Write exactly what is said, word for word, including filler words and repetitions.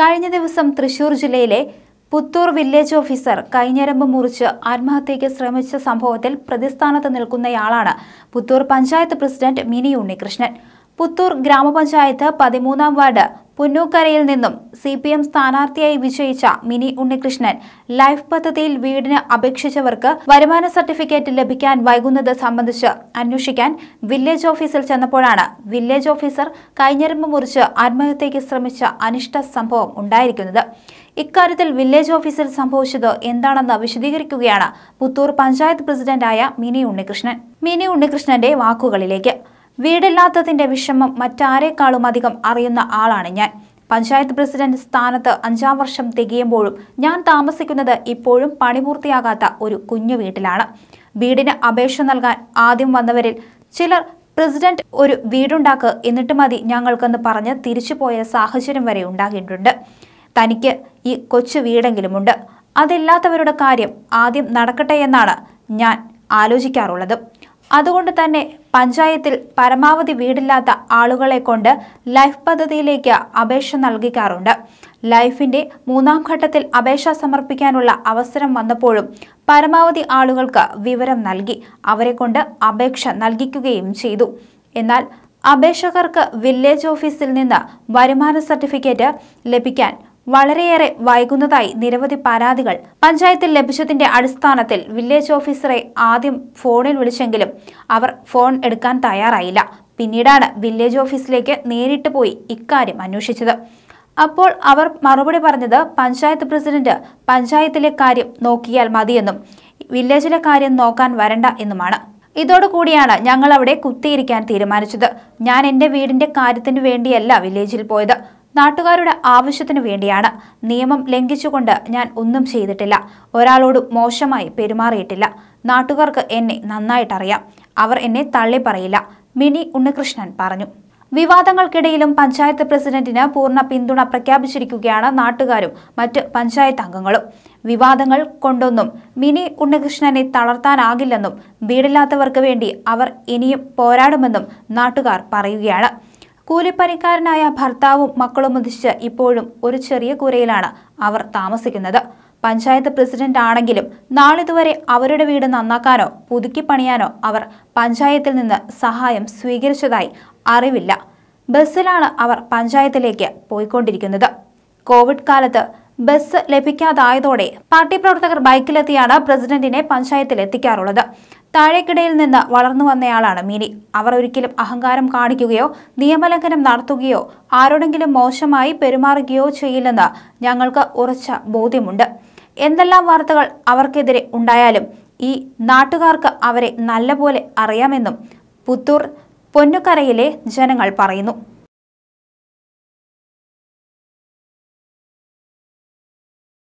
കഴിഞ്ഞ ദിവസം തൃശൂർ ജില്ലയിലെ പുത്തൂർ വില്ലേജ് ഓഫീസർ കൈഞ്ഞരമ്പ് മുറിച്ച് ആത്മഹത്യയ്ക്ക് ശ്രമിച്ച സംഭവത്തിൽ പ്രതിസ്ഥാനത്ത് നിൽക്കുന്നയാളാണ് പുത്തൂർ പഞ്ചായത്ത് പ്രസിഡന്റ് മിനി ഉണ്ണികൃഷ്ണൻ. പുത്തൂർ ഗ്രാമപഞ്ചായത്ത് പതിമൂന്നാം വാർഡ് പുന്നൂക്കരയിൽ നിന്നും സി പി എം സ്ഥാനാർത്ഥിയായി വിജയിച്ച മിനി ഉണ്ണികൃഷ്ണൻ ലൈഫ് പദ്ധതിയിൽ വീടിന് അപേക്ഷിച്ചവർക്ക് വരുമാന സർട്ടിഫിക്കറ്റ് ലഭിക്കാൻ വൈകുന്നത് സംബന്ധിച്ച് അന്വേഷിക്കാൻ വില്ലേജ് ഓഫീസിൽ ചെന്നപ്പോഴാണ് വില്ലേജ് ഓഫീസർ കൈഞ്ഞരമ്പ് മുറിച്ച് ആത്മഹത്യയ്ക്ക് ശ്രമിച്ച അനിഷ്ട സംഭവം ഉണ്ടായിരിക്കുന്നത്. ഇക്കാര്യത്തിൽ വില്ലേജ് ഓഫീസിൽ സംഭവിച്ചത് എന്താണെന്ന് വിശദീകരിക്കുകയാണ് പുത്തൂർ പഞ്ചായത്ത് പ്രസിഡന്റായ മിനി ഉണ്ണികൃഷ്ണൻ. മിനി ഉണ്ണികൃഷ്ണന്റെ വാക്കുകളിലേക്ക്. വീടില്ലാത്തതിന്റെ വിഷമം മറ്റാരേക്കാളും അധികം അറിയുന്ന ആളാണ് ഞാൻ. പഞ്ചായത്ത് പ്രസിഡന്റ് സ്ഥാനത്ത് അഞ്ചാം വർഷം തികയുമ്പോഴും ഞാൻ താമസിക്കുന്നത് ഇപ്പോഴും പണിപൂർത്തിയാകാത്ത ഒരു കുഞ്ഞു വീട്ടിലാണ്. വീടിന് അപേക്ഷ നൽകാൻ ആദ്യം വന്നവരിൽ ചിലർ പ്രസിഡന്റ് ഒരു വീടുണ്ടാക്കുക എന്നിട്ട് മതി ഞങ്ങൾക്കെന്ന് പറഞ്ഞ് തിരിച്ചുപോയ സാഹചര്യം വരെ ഉണ്ടാക്കിയിട്ടുണ്ട്. തനിക്ക് ഈ കൊച്ചു വീടെങ്കിലുമുണ്ട്, അതില്ലാത്തവരുടെ കാര്യം ആദ്യം നടക്കട്ടെ എന്നാണ് ഞാൻ ആലോചിക്കാറുള്ളത്. അതുകൊണ്ട് തന്നെ പഞ്ചായത്തിൽ പരമാവധി വീടില്ലാത്ത ആളുകളെ കൊണ്ട് ലൈഫ് പദ്ധതിയിലേക്ക് അപേക്ഷ നൽകിക്കാറുണ്ട്. ലൈഫിൻ്റെ മൂന്നാം ഘട്ടത്തിൽ അപേക്ഷ സമർപ്പിക്കാനുള്ള അവസരം വന്നപ്പോഴും പരമാവധി ആളുകൾക്ക് വിവരം നൽകി അവരെ കൊണ്ട് അപേക്ഷ നൽകിക്കുകയും ചെയ്തു. എന്നാൽ അപേക്ഷകർക്ക് വില്ലേജ് ഓഫീസിൽ നിന്ന് വരുമാന സർട്ടിഫിക്കറ്റ് ലഭിക്കാൻ വളരെയേറെ വൈകുന്നതായി നിരവധി പരാതികൾ പഞ്ചായത്തിൽ ലഭിച്ചതിന്റെ അടിസ്ഥാനത്തിൽ വില്ലേജ് ഓഫീസറെ ആദ്യം ഫോണിൽ വിളിച്ചെങ്കിലും അവർ ഫോൺ എടുക്കാൻ തയ്യാറായില്ല. പിന്നീടാണ് വില്ലേജ് ഓഫീസിലേക്ക് നേരിട്ട് പോയി ഇക്കാര്യം അന്വേഷിച്ചത്. അപ്പോൾ അവർ മറുപടി പറഞ്ഞത് പഞ്ചായത്ത് പ്രസിഡന്റ് പഞ്ചായത്തിലെ കാര്യം നോക്കിയാൽ മതിയെന്നും വില്ലേജിലെ കാര്യം നോക്കാൻ വരണ്ട എന്നുമാണ്. ഇതോടുകൂടിയാണ് ഞങ്ങൾ അവിടെ കുത്തിയിരിക്കാൻ തീരുമാനിച്ചത്. ഞാൻ എൻ്റെ വീടിൻ്റെ കാര്യത്തിന് വേണ്ടിയല്ല വില്ലേജിൽ പോയത്, നാട്ടുകാരുടെ ആവശ്യത്തിനു വേണ്ടിയാണ്. നിയമം ലംഘിച്ചുകൊണ്ട് ഞാൻ ഒന്നും ചെയ്തിട്ടില്ല, ഒരാളോട് മോശമായി പെരുമാറിയിട്ടില്ല. നാട്ടുകാർക്ക് എന്നെ നന്നായിട്ടറിയാം, അവർ എന്നെ തള്ളി പറയില്ല, മിനി ഉണ്ണികൃഷ്ണൻ പറഞ്ഞു. വിവാദങ്ങൾക്കിടയിലും പഞ്ചായത്ത് പ്രസിഡന്റിന് പൂർണ്ണ പിന്തുണ പ്രഖ്യാപിച്ചിരിക്കുകയാണ് നാട്ടുകാരും മറ്റ് പഞ്ചായത്ത് അംഗങ്ങളും. വിവാദങ്ങൾ കൊണ്ടൊന്നും മിനി ഉണ്ണികൃഷ്ണനെ തളർത്താനാകില്ലെന്നും വീടില്ലാത്തവർക്ക് വേണ്ടി അവർ ഇനിയും പോരാടുമെന്നും നാട്ടുകാർ പറയുകയാണ്. കൂലിപ്പണിക്കാരനായ ഭർത്താവും മക്കളും ഉദ്ദേശിച്ച് ഇപ്പോഴും ഒരു ചെറിയ കൂരയിലാണ് അവർ താമസിക്കുന്നത്. പഞ്ചായത്ത് പ്രസിഡന്റ് ആണെങ്കിലും നാളിതുവരെ അവരുടെ വീട് നന്നാക്കാനോ പുതുക്കി പണിയാനോ അവർ പഞ്ചായത്തിൽ നിന്ന് സഹായം സ്വീകരിച്ചതായി അറിവില്ല. ബസ്സിലാണ് അവർ പഞ്ചായത്തിലേക്ക് പോയിക്കൊണ്ടിരിക്കുന്നത്. കോവിഡ് കാലത്ത് ബസ് ലഭിക്കാതായതോടെ പാർട്ടി പ്രവർത്തകർ ബൈക്കിലെത്തിയാണ് പ്രസിഡന്റിനെ പഞ്ചായത്തിൽ എത്തിക്കാറുള്ളത്. താഴേക്കിടയിൽ നിന്ന് വളർന്നു വന്നയാളാണ് മിനി. അവർ ഒരിക്കലും അഹങ്കാരം കാണിക്കുകയോ നിയമലംഘനം നടത്തുകയോ ആരോടെങ്കിലും മോശമായി പെരുമാറുകയോ ചെയ്യില്ലെന്ന് ഞങ്ങൾക്ക് ഉറച്ച ബോധ്യമുണ്ട്. എന്തെല്ലാം വാർത്തകൾ അവർക്കെതിരെ ഉണ്ടായാലും ഈ നാട്ടുകാർക്ക് അവരെ നല്ലപോലെ അറിയാമെന്നും പുത്തൂർ പൊന്നുകരയിലെ ജനങ്ങൾ പറയുന്നു.